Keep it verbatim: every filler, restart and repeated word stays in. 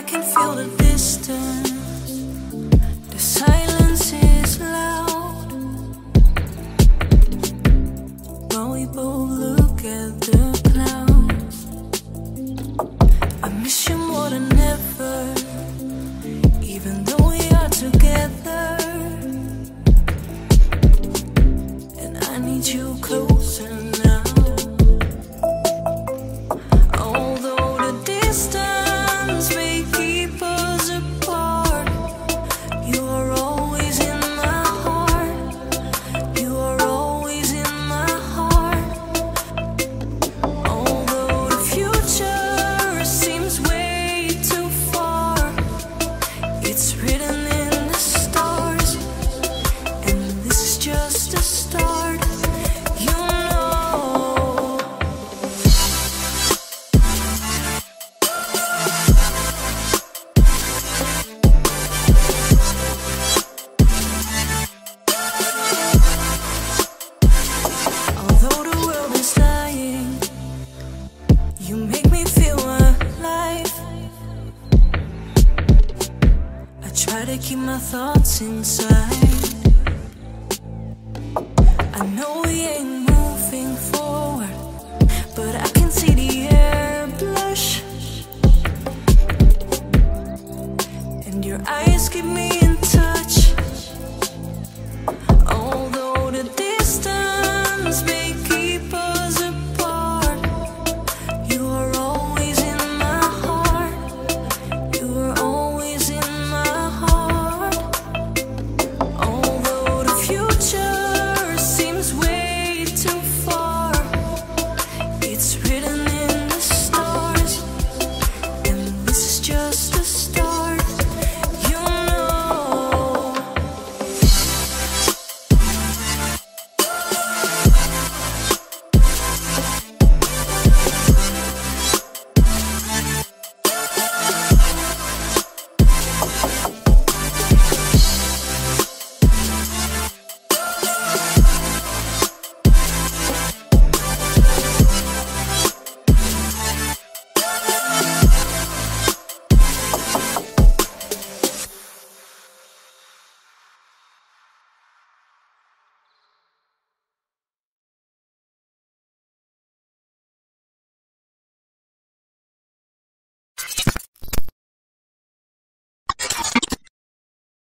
I can feel the distance. The silence is loud. When we both look at the clouds, I miss you more than ever. Even though we are together, and I need you closer now. Although the distance may keep us apart, you are always in my heart. You are always in my heart. Although the future seems way too far, it's written in the stars, and this is just a start. You know, although the world is dying, you make me feel alive. I try to keep my thoughts inside. I know we ain't